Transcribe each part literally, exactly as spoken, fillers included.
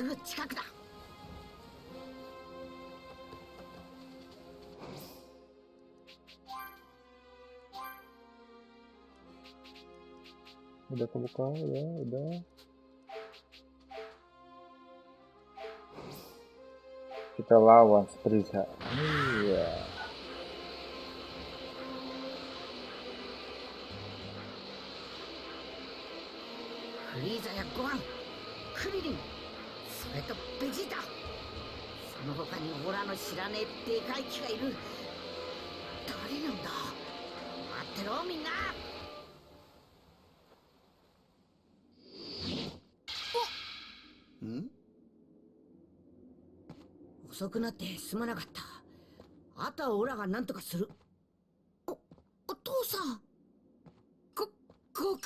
すぐ近くだ。Udah kebuka ya, udah. Kita lawan Frieza. Iya. Frieza ya Gohan, Krillin, serta Vegeta. Sama hoka ni ora no shiranei dekai ki ga iru. Dare nan da? Matte ro minna.遅くなってすまなかった。あとはオラが何とかする。お、お父さん。こ、悟空。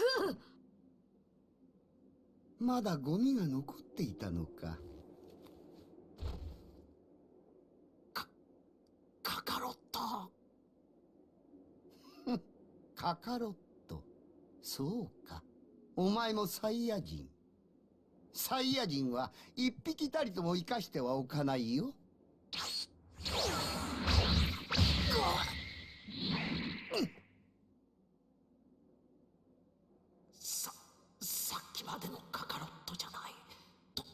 まだゴミが残っていたのか。か、カカロット。カカロット。そうか。お前もサイヤ人。サイヤ人は一匹たりとも生かしてはおかないよ。さ、さっきまでのカカロットじゃない。と、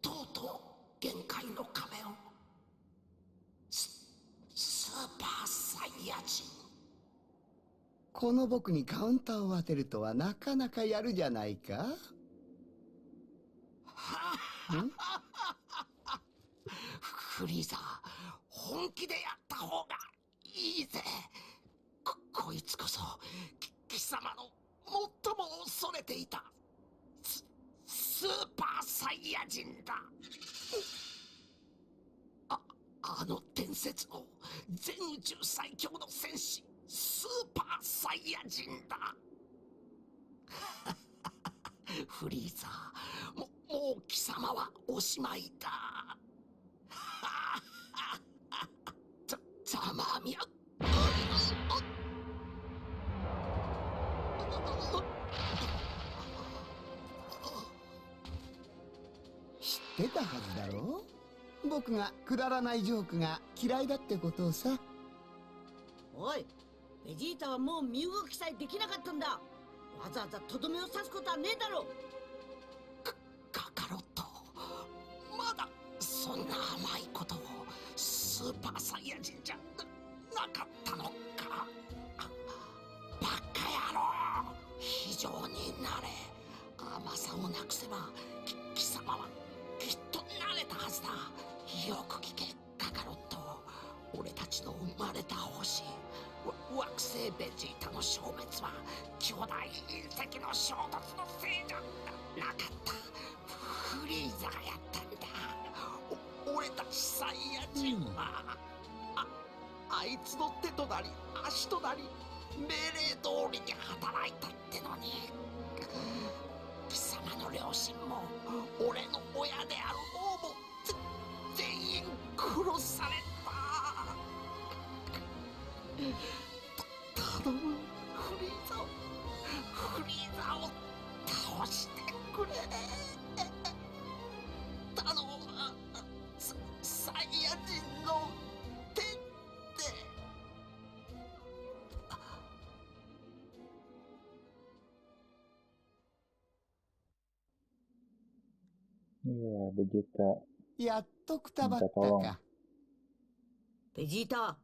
とうとう限界の壁を。ス、スーパーサイヤ人。この僕にカウンターを当てるとはなかなかやるじゃないか。フリーザー、本気でやった方がいいぜ。こ、こいつこそ貴様の最も恐れていたス、スーパーサイヤ人だ。あ、あの伝説の全宇宙最強の戦士、スーパーサイヤ人だ。フリーザー、ももう貴様はおしまいだ。ざざまみや。知ってたはずだろう。僕がくだらないジョークが嫌いだってことをさ。おい、ベジータはもう身動きさえできなかったんだ。わざわざとどめを刺すことはねえだろう。そんな甘いことをスーパーサイヤ人じゃ な, なかったのか。バカ野郎、非常になれ。甘さをなくせばき貴様はきっとなれたはずだ。よく聞けカカロット、俺たちの生まれた星、惑星ベジータの消滅は巨大隕石の衝突のせいじゃ な, なかった。フリーザがやったんだ。俺たちサイヤ人は、うん、あ, あいつの手となり足となり命令通りに働いたってのに、貴様の両親も俺の親である王も全員殺された。た頼むフリーザをフリーザを倒してくれ。頼む。サイヤ人の手ってベジータ、やっとくたばったか。ベジータ、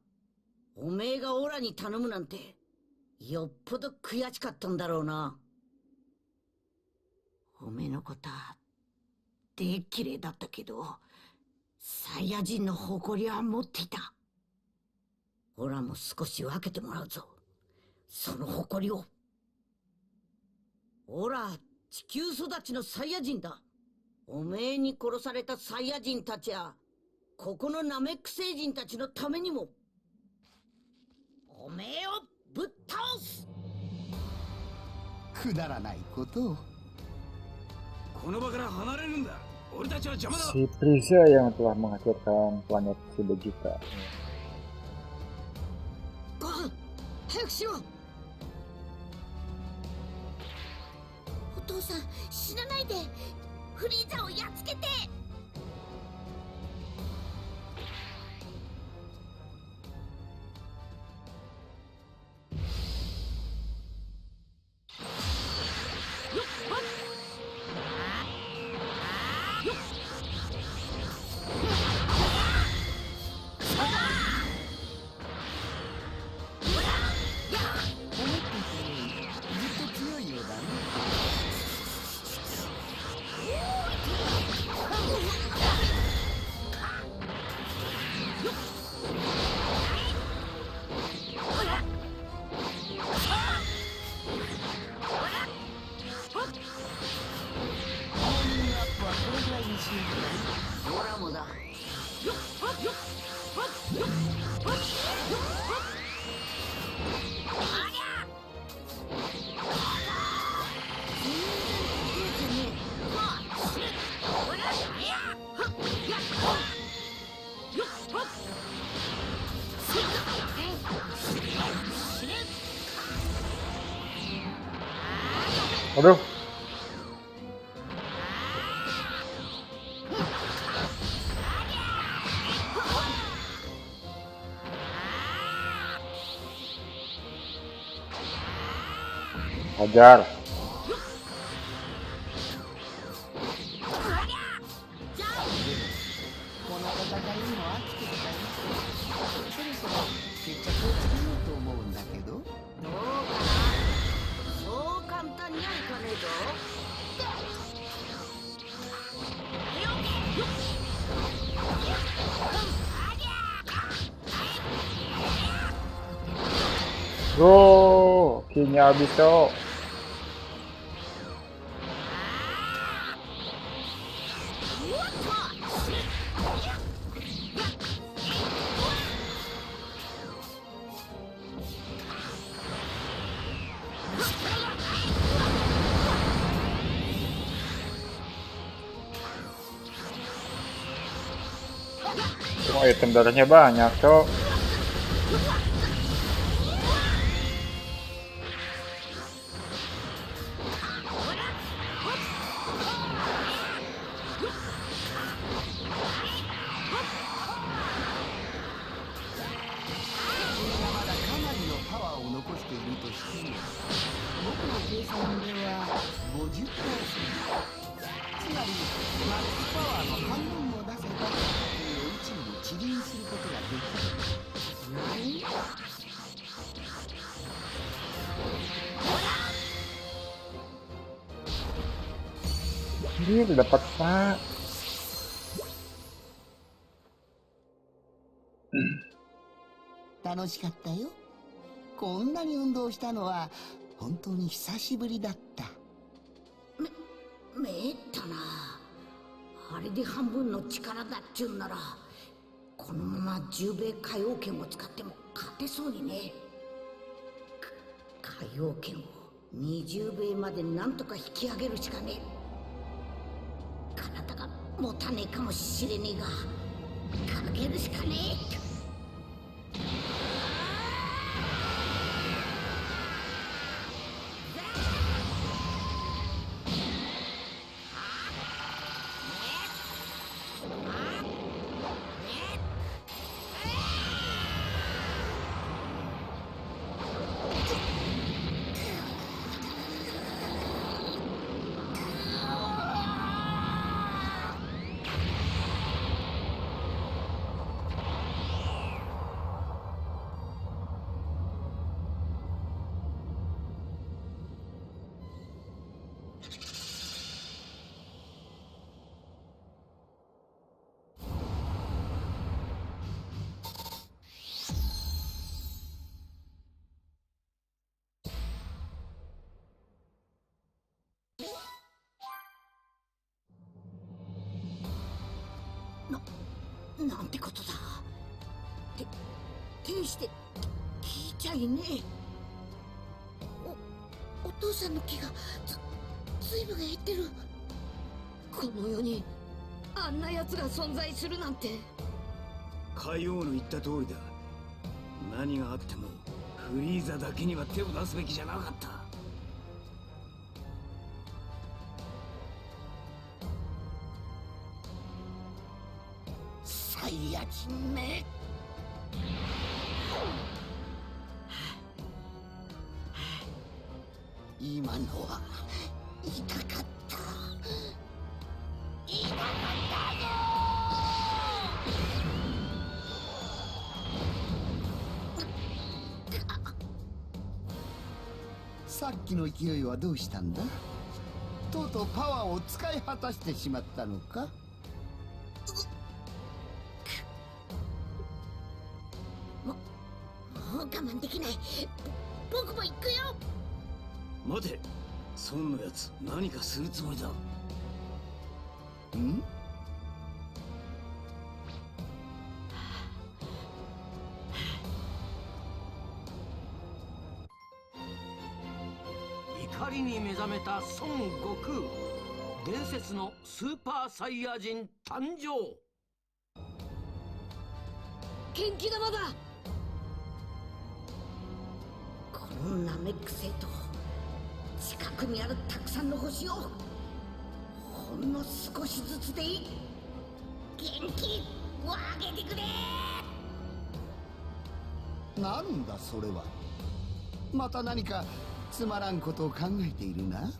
おめえがオラに頼むなんてよっぽど悔しかったんだろうな。おめえのことは手きれいだったけど、サイヤ人の誇りは持っていた。オラも少し分けてもらうぞ、その誇りを。オラ、地球育ちのサイヤ人だ。おめえに殺されたサイヤ人たちや、ここのナメック星人たちのためにも、おめえをぶっ倒す。くだらないことを。この場から離れるんだ。Si Frieza yang telah menghancurkan planet si Vegeta. Gohan, cepat buat! Ayah, jangan mati. Frieza, bunuh! あれよ。Ajar. Go, kini habis toh.Oh, item darahnya banyak, cok. Ini udah dapat pak.楽しかったよ。こんなに運動したのは本当に久しぶりだった。め、めったな。あれで半分の力だっちゅうんなら、このまま十米海王拳を使っても勝てそうにね。海王拳を二十米までなんとか引き上げるしかねえ。持たねえかもしれねえが、かけるしかねえ。なんてことだ。て、ていして聞いちゃいねえ。お、お父さんの気がず、ずいぶん減ってる。この世にあんな奴が存在するなんて。海王の言った通りだ。何があってもフリーザだけには手を出すべきじゃなかった。め今のは痛かった痛かったよさっきの勢いはどうしたんだとうとうパワーを使い果たしてしまったのか我慢できない。僕も行くよ。待て、孫のやつ何かするつもりだ。ん？怒りに目覚めた孫悟空、伝説のスーパーサイヤ人誕生。元気玉だ。ナメック星と近くにあるたくさんの星をほんの少しずつでいい。元気を上げてくれ。なんだそれは。また何かつまらんことを考えているな。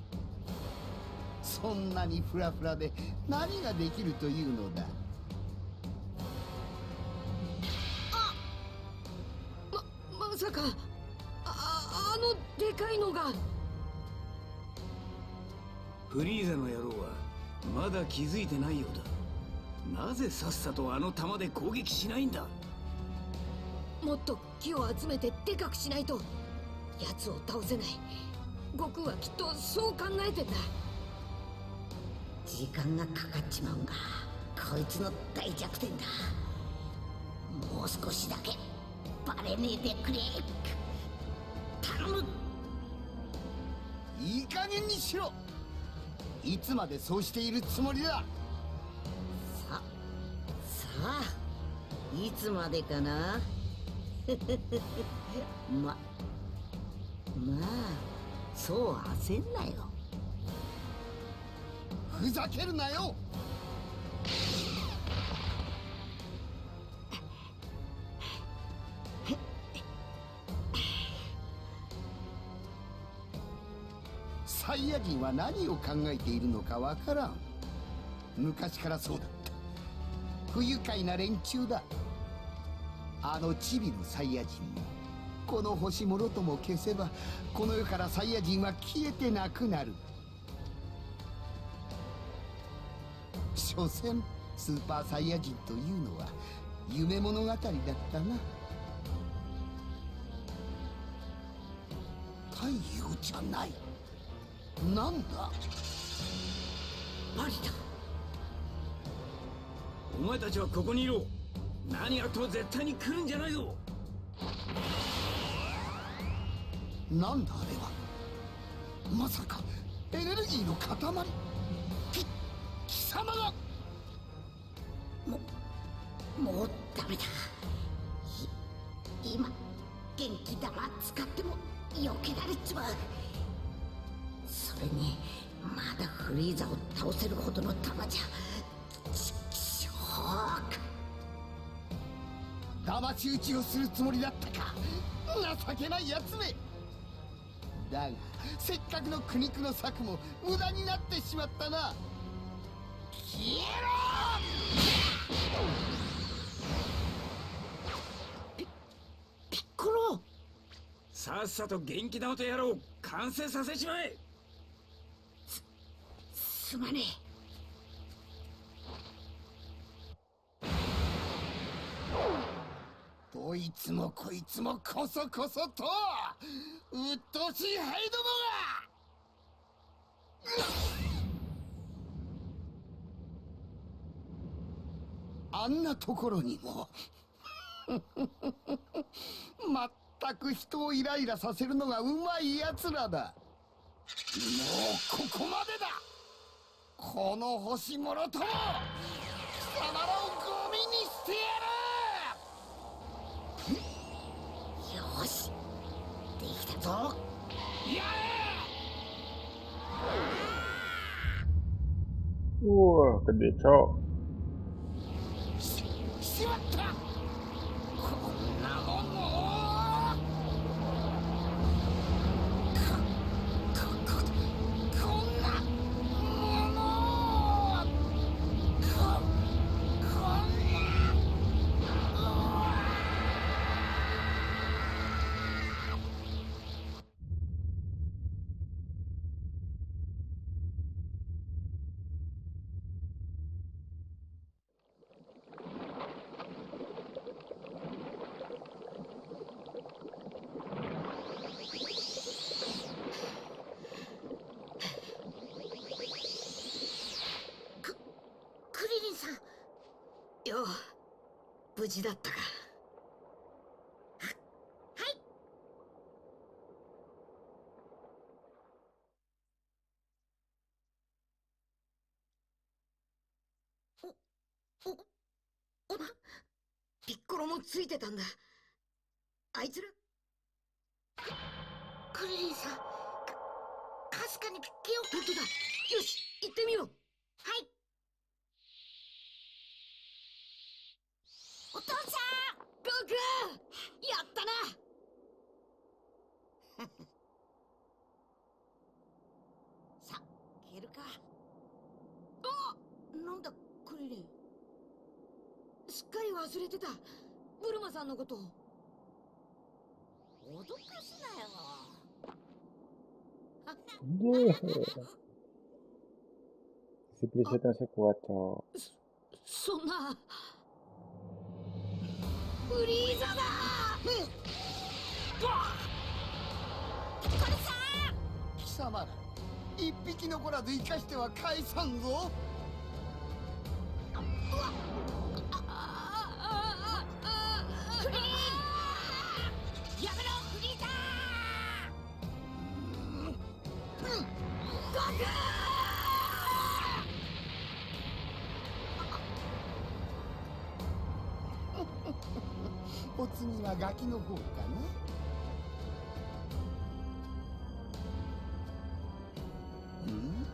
そんなにフラフラで何ができるというのだ。あっ、ま、まさかあ、あのでかいのが。フリーザの野郎はまだ気づいてないようだ。なぜさっさとあの弾で攻撃しないんだ。もっと木を集めてでかくしないと奴を倒せない。悟空はきっとそう考えてんだ。時間がかかっちまうんがこいつの大弱点だ。もう少しだけバレねえでくれ。頼む。いい加減にしろ。いつまでそうしているつもりだ。ささあいつまでかな。ままあそう焦んなよ。ふざけるなよ。サイヤ人は何を考えているのかわからん。昔からそうだった。不愉快な連中だ。あのチビのサイヤ人もこの星もろとも消せばこの世からサイヤ人は消えてなくなる。所詮スーパーサイヤ人というのは夢物語だったな。太陽じゃない。なんだバリだ。お前たちはここにいろ。何あっても絶対に来るんじゃないぞ。なんだあれは。まさかエネルギーの塊。き貴様が。ももうダメだ。い今元気玉使っても避けられちまう。それにまだフリーザを倒せるほどの玉じゃ。ちくしょう。騙し討ちをするつもりだったか。情けないやつめ。だがせっかくの苦肉の策も無駄になってしまったな。消えろ。ピピッコロ。さっさと元気玉とやろう。完成させちまえ。すすまねえ。どいつもこいつもこそこそとうっとうしい灰どもが。あんなところにもまったく人をイライラさせるのがうまいやつらだ。もうここまでだ。この星もろとも貴様らをゴミにしてやる。よし、できたぞ。やれ。おお、これでちょ。し、しまった。こんなもんを。こ、こ、こんなものを。こ、こんな。無事だったか。は、はい。お、お、おま、ピッコロもついてたんだ。あいつら。クリリンさん、か、確かにピヨン。本当だ。よし、行ってみよう。はい。お父さん、悟空、やったな。さあ、消えるか。あ、なんだクリリン。すっかり忘れてた。ブルマさんのことを。脅かすなよ。Semplicemente quattro. Sono Frieza! Corsa! Kisama, un picchi no cora de icashite wa kaisan zo.お次はガキの方かな。うん、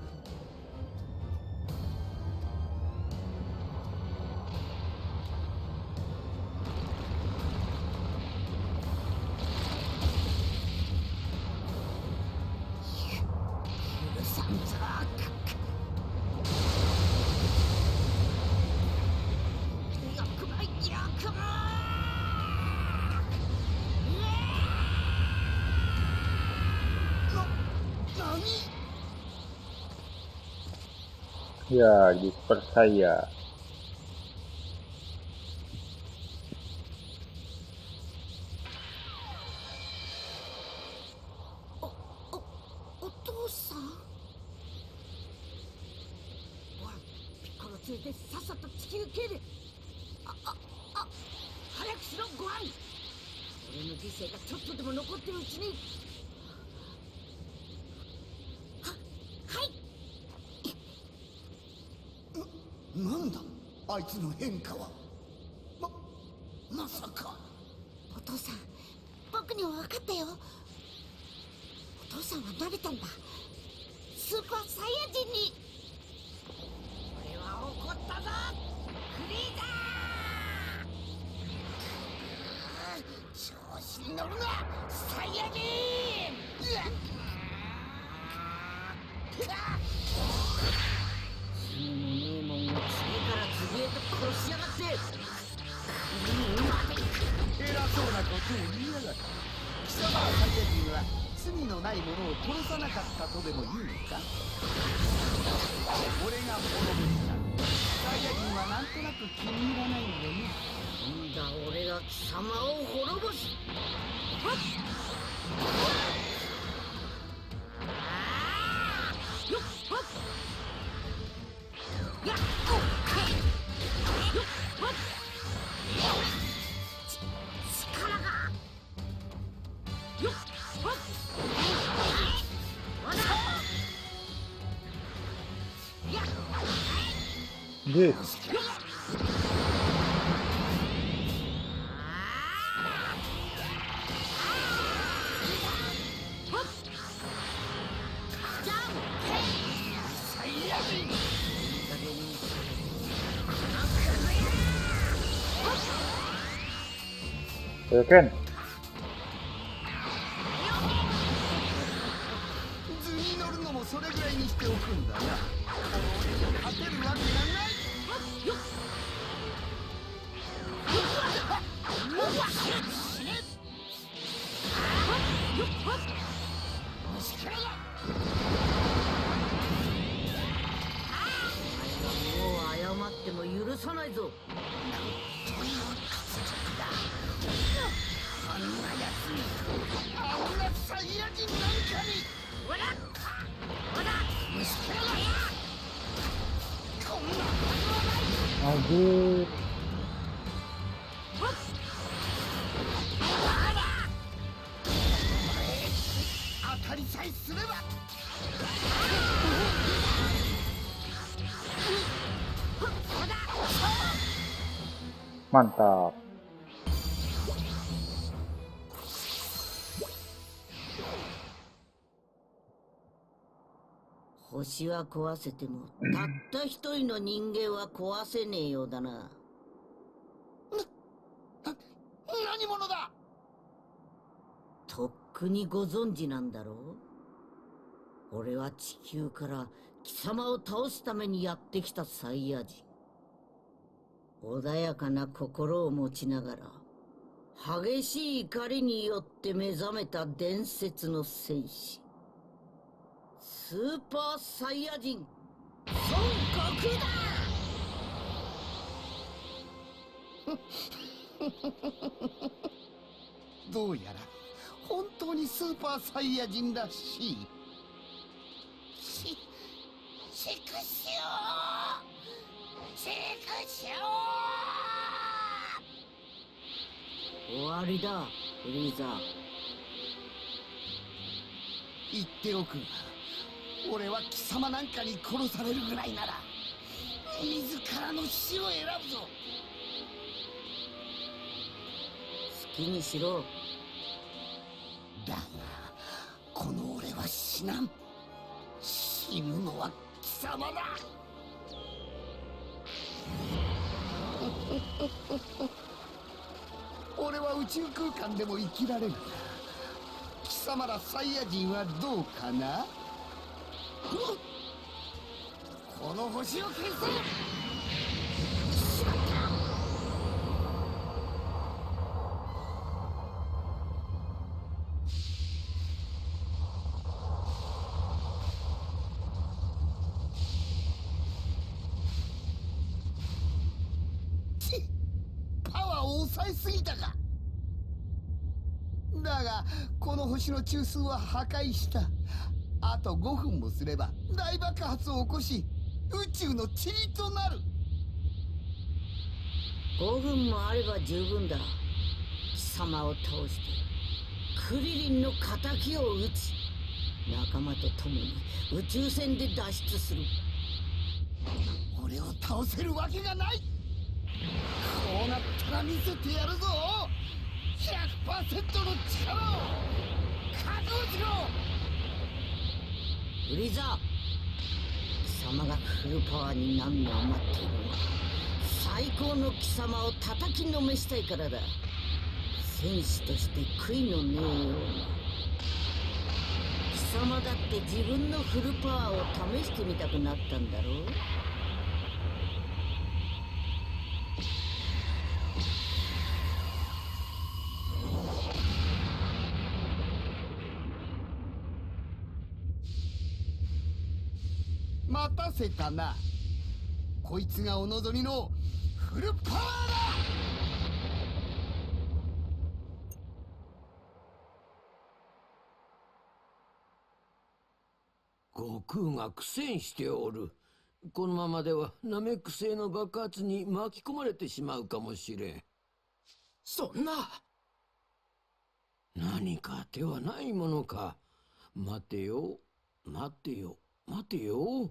許さんぞ。欲張り欲張り。Ya, dipercaya. Yes. よけん。図に乗るのもそれぐらいにしておくんだな。勝てるわけがない。よっ、もう謝っても許さないぞ。あんなやつに、あんなサイヤ人なんかに、わらっ、わらっ、虫けらや、こんなことはない。あぐー。わっ、あら。当たりさえすれば。マンター。星は壊せても、たった一人の人間は壊せねえようだな。な、な、何者だ？とっくにご存知なんだろう？俺は地球から貴様を倒すためにやってきたサイヤ人。穏やかな心を持ちながら、激しい怒りによって目覚めた伝説の戦士。スーパーサイヤ人、孫悟空だ！どうやら本当にスーパーサイヤ人らしい。ち、ちくしょう！ちくしょう！終わりだ、フリーザー。言っておく。俺は貴様なんかに殺されるぐらいなら自らの死を選ぶぞ。好きにしろ。だがこの俺は死なん。死ぬのは貴様だ。俺は宇宙空間でも生きられるが、貴様らサイヤ人はどうかな。この星を消せ！しまった！パワーを抑えすぎたか。だがこの星の中枢は破壊した。あとごふんもすれば大爆発を起こし、宇宙の塵となる。ごふんもあれば十分だ。貴様を倒してクリリンの仇を討ち、仲間と共に宇宙船で脱出する。俺を倒せるわけがない。こうなったら見せてやるぞ。 ひゃくパーセント の力を覚悟しろ。フリーザ、貴様がフルパワーに何を待っているのは、最高の貴様を叩きのめしたいからだ。戦士として悔いのねえように。貴様だって自分のフルパワーを試してみたくなったんだろう。待たせたな。こいつがお望みのフルパワーだ。悟空が苦戦しておる。このままではナメック星の爆発に巻き込まれてしまうかもしれん。そんな、何か手はないものか。待てよ、待てよ、待てよ。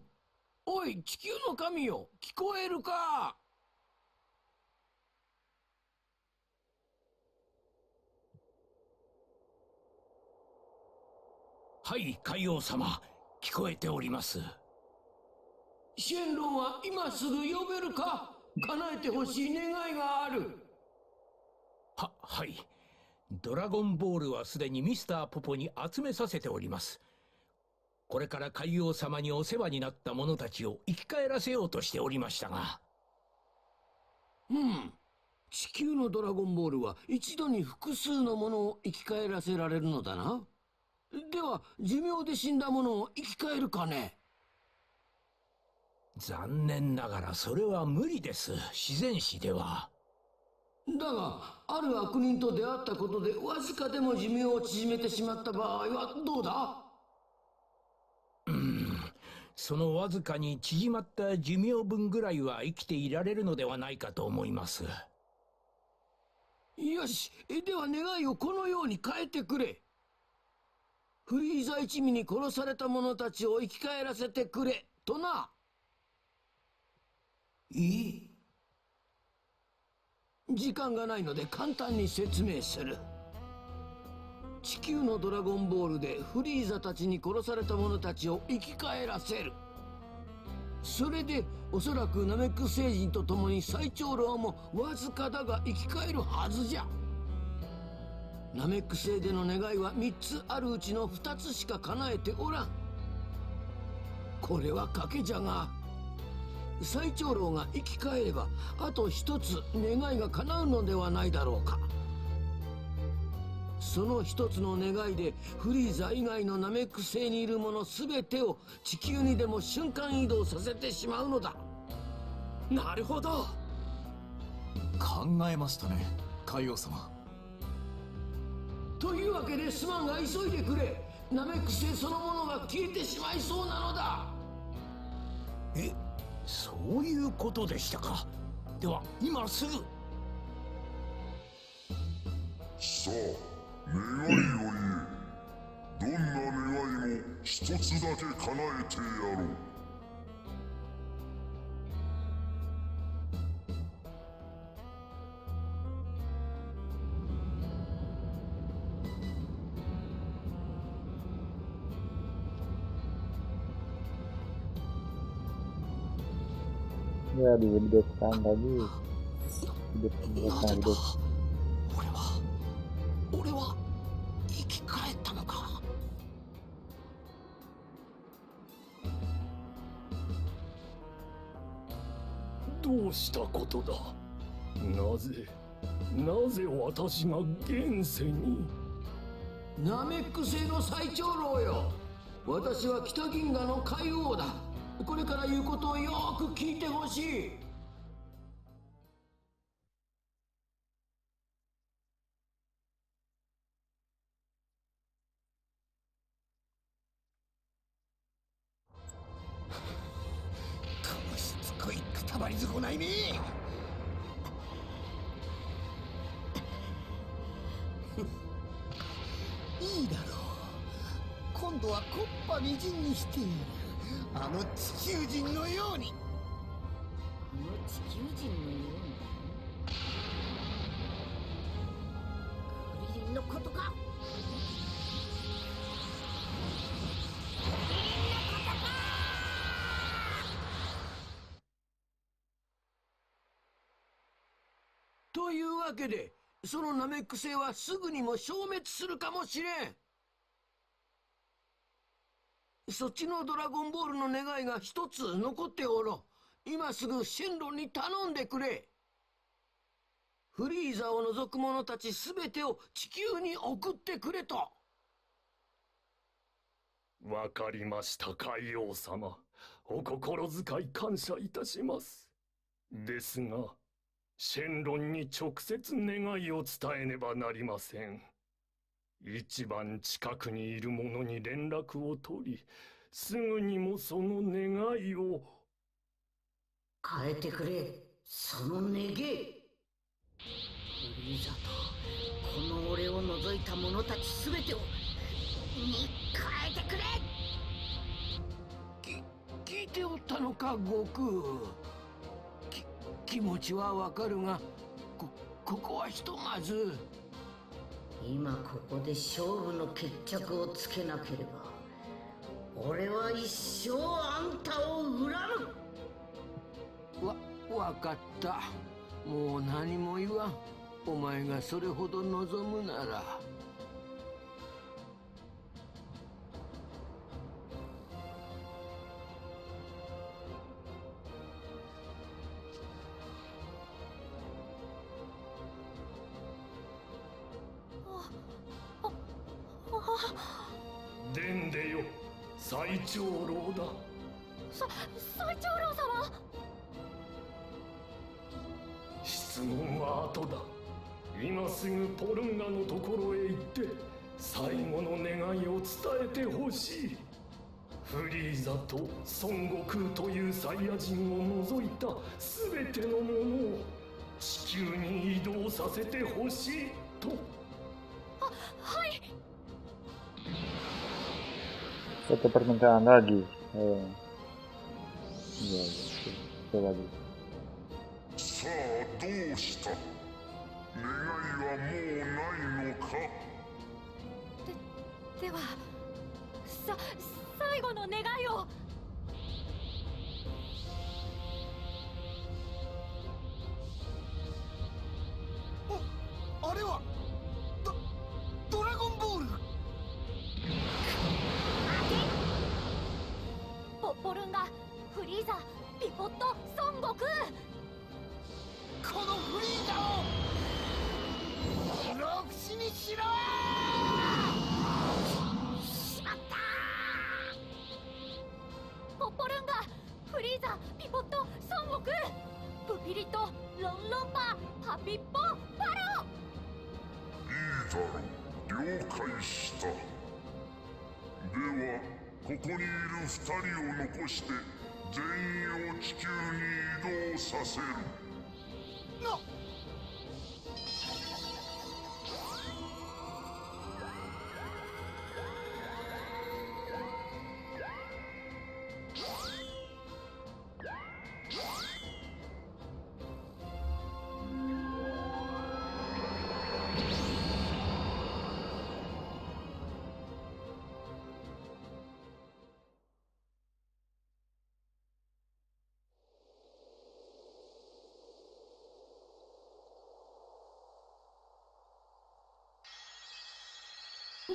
おい、地球の神よ、聞こえるか？はい、海王様、聞こえております。シェンロンは今すぐ呼べるか？叶えてほしい願いがある。は、はい。ドラゴンボールはすでにミスターポポに集めさせております。これから海王様にお世話になった者たちを生き返らせようとしておりましたが。うん。地球のドラゴンボールは一度に複数のものを生き返らせられるのだな。では、寿命で死んだものを生き返るかね？残念ながらそれは無理です。自然史では。だが、ある悪人と出会ったことでわずかでも寿命を縮めてしまった場合はどうだ？そのわずかに縮まった寿命分ぐらいは生きていられるのではないかと思います。よし、では願いをこのように変えてくれ。フリーザ一味に殺された者たちを生き返らせてくれ、とな。いい？時間がないので簡単に説明する。地球のドラゴンボールでフリーザたちに殺された者たちを生き返らせる。それでおそらくナメック星人と共に最長老もわずかだが生き返るはずじゃ。ナメック星での願いはみっつあるうちのふたつしか叶えておらん。これは賭けじゃが、最長老が生き返ればあとひとつ願いが叶うのではないだろうか。その一つの願いでフリーザ以外のナメック星にいるもの全てを地球にでも瞬間移動させてしまうのだ。なるほど、考えましたね海王様。というわけですまんが急いでくれ。ナメック星そのものが消えてしまいそうなのだ。え、そういうことでしたか。では今すぐ。さあ願いを言え。どんな願いも一つだけ叶えてやろう。Ya dihidupkan lagi, hidupkan hidup.どうしたことだ。なぜなぜ私が現世に。ナメック星の最長老よ、私は北銀河の海王だ。これから言うことをよく聞いてほしい。いいだろう。今度は木っ端みじんにしてやる。あの地球人のように。あの地球人のように。クリリンのことか。というわけでそのナメック星はすぐにも消滅するかもしれん。そっちのドラゴンボールの願いが一つ残っておろう。今すぐシェンロンに頼んでくれ。フリーザを除く者たちすべてを地球に送ってくれと。わかりました海王様、お心遣い感謝いたします。ですがシェンロンに直接願いを伝えねばなりません。一番近くにいる者に連絡を取り、すぐにもその願いを。変えてくれ、その願い。フリーザとこの俺を除いた者たちすべてをに変えてくれ。き聞いておったのか悟空。気持ちはわかるが、こ、ここはひとまず。今ここで勝負の決着をつけなければ、俺は一生あんたを恨む。わ、わかった。もう何も言わん。お前がそれほど望むなら。でんでよ、最長老だ。さ、最長老様。質問は後だ。今すぐポルンガのところへ行って最後の願いを伝えてほしい。フリーザと孫悟空というサイヤ人を除いたすべてのものを地球に移動させてほしいと。あ、はい。Satu permintaan lagi. Eh, ya, itu lagi. Sa, どうした？願いはもうないのか？ではさ最後の願いを。ああれはドドラゴンボール。ポッポルンガ、フリーザ、ピポット、孫悟空、このフリーザを黒ロフにしろー。しまったー。ポッポルンガ、フリーザ、ピポット、孫悟空、プピリとロンロンパ、パピッポ、パロ。いいだろう、了解した。ではここにいるふたりを残して全員を地球に移動させる。なっ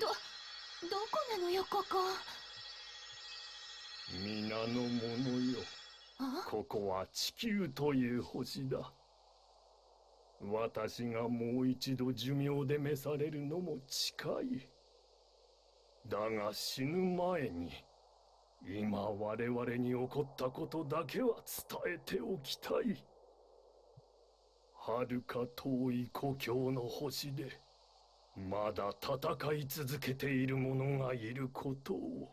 ど、どこなのよ、ここ。皆の者よ。ここは地球という星だ。私がもう一度寿命で召されるのも近い。だが死ぬ前に、今我々に起こったことだけは伝えておきたい。はるか遠い故郷の星で、まだ戦い続けている者がいることを。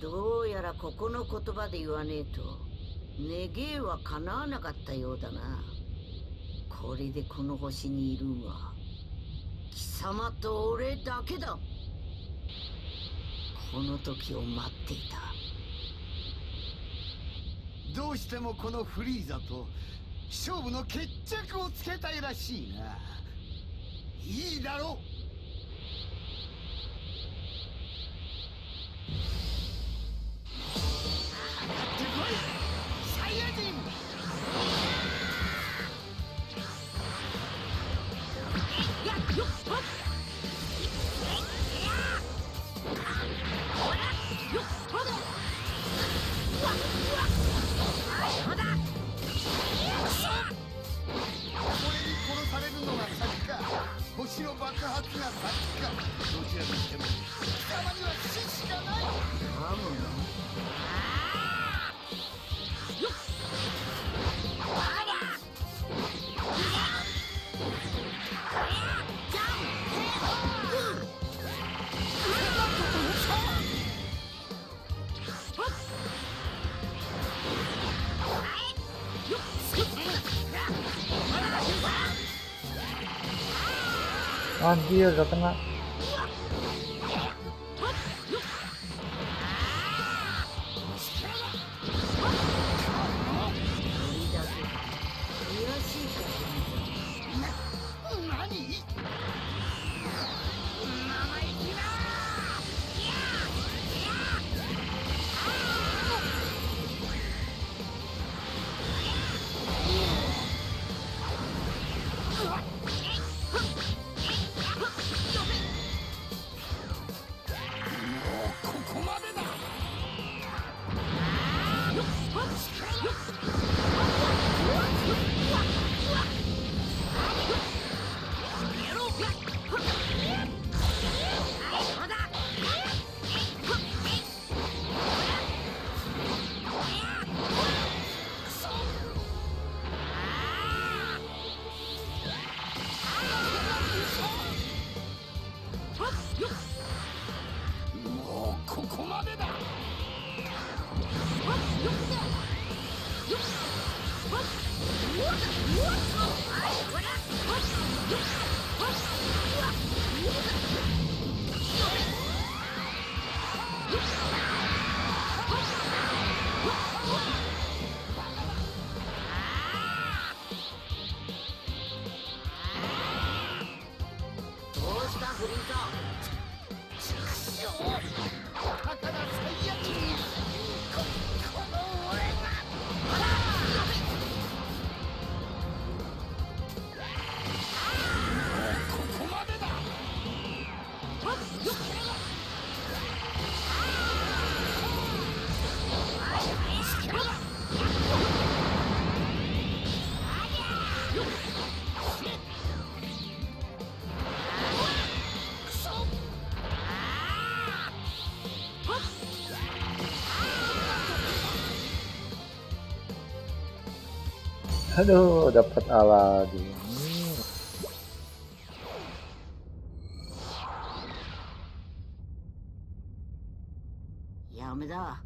どうやらここの言葉で言わねえと願いは叶わなかったようだな。これでこの星にいるんは貴様と俺だけだ。この時を待っていた。どうしてもこのフリーザと勝負の決着をつけたいらしいな。いいだろう。上がってこい、サイヤ人。よっほっAnjir, ke tengah. Stop it! Aduh, dapat A lagi. Yamada.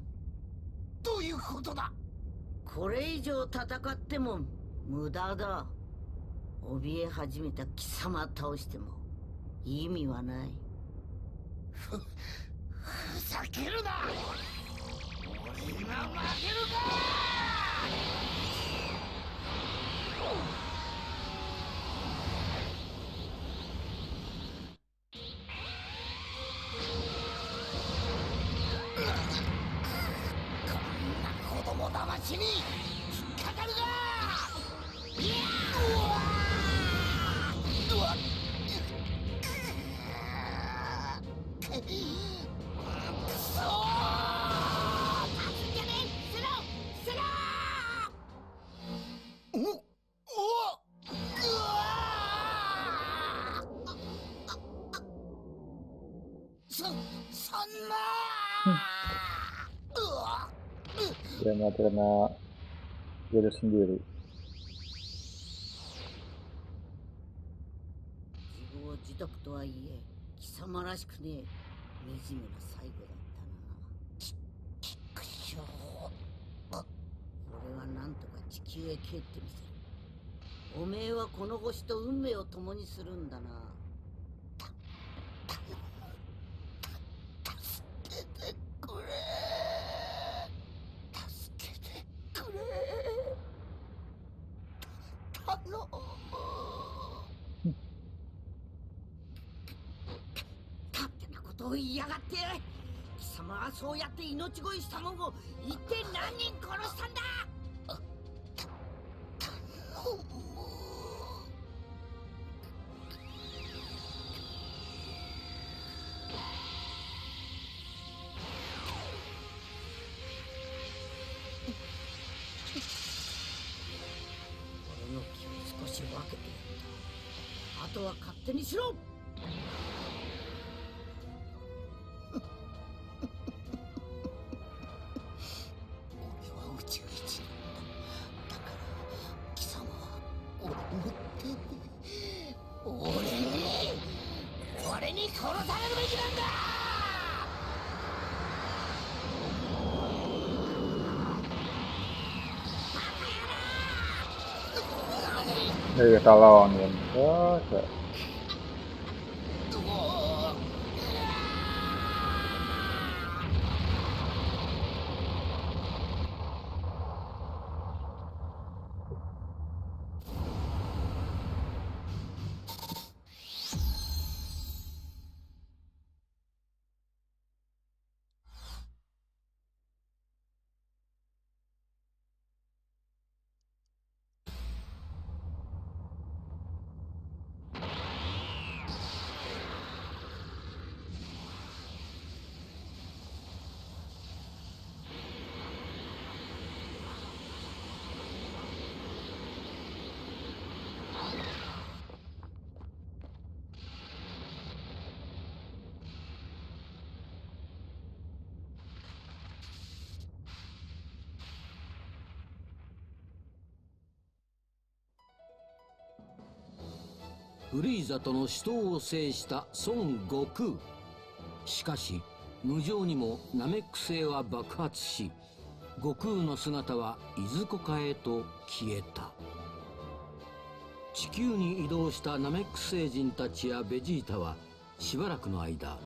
Toyu koto da. Kore ijou tatakatte mo muda da. Obie hajimeta kisama taoshite mo imi wa nai. Fuzakeru na. Ore ima makeru ka!Jangan terkena virus sendiri.そうやって命乞いしたもんを一体何人殺したんだ。俺の気を少し分けてやった。あとは勝手にしろ。Jadi kalau angin kokフリーザとの死闘を制した孫悟空。しかし無情にもナメック星は爆発し、悟空の姿はいずこかへと消えた。地球に移動したナメック星人たちやベジータはしばらくの間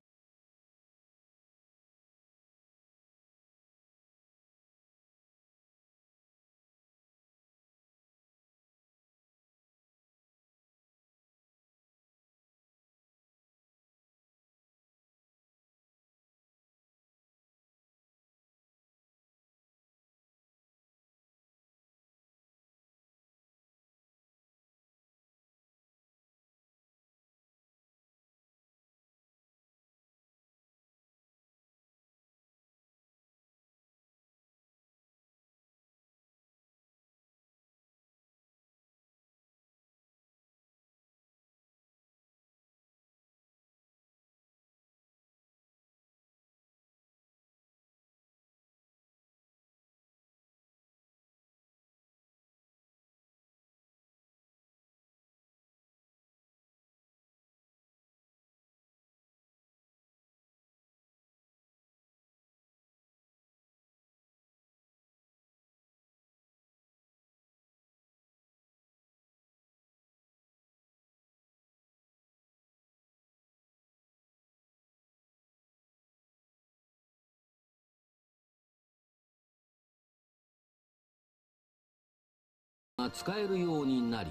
が使えるようになり、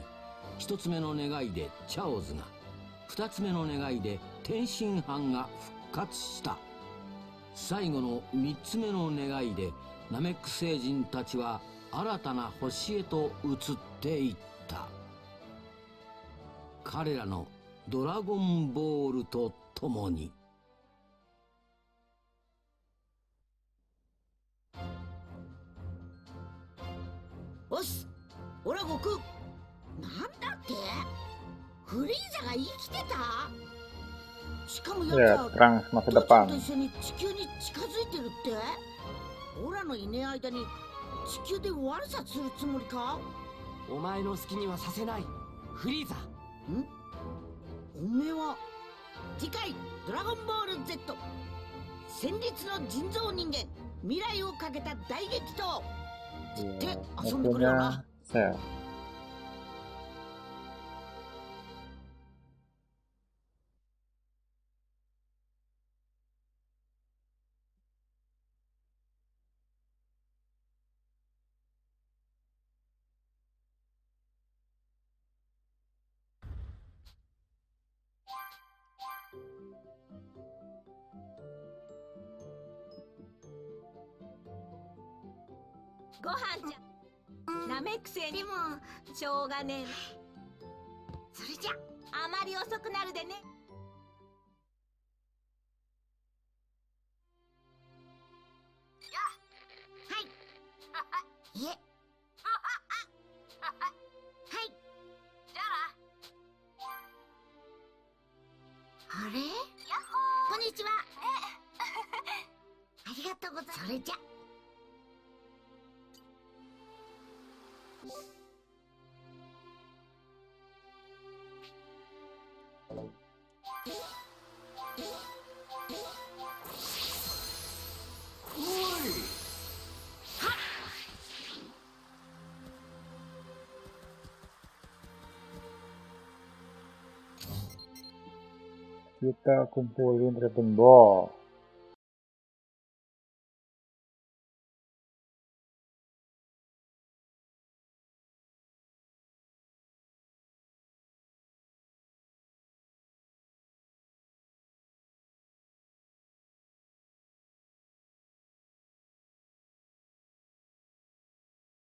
一つ目の願いでチャオズが、二つ目の願いで天津飯が復活した。最後の三つ目の願いでナメック星人たちは新たな星へと移っていった。彼らのドラゴンボールとともに。よし、オラ悟空。なんだって？フリーザが生きてた？しかもやつは父ちゃんと一緒に地球に近づいてるって？オラのいねえ間に地球で悪さするつもりか？お前の好きにはさせない、フリーザ。ん？おめえは？次回ドラゴンボール ゼット、 戦慄の人造人間、未来をかけた大激闘。って遊んでくれよな。ご飯じゃなめくせにもしょうがねえ。それじゃあまり遅くなるでね。はい。え。はい。じゃあ。あれ？こんにちは。ありがとうございます。それじゃ。Kita kumpulin Dragon Ball.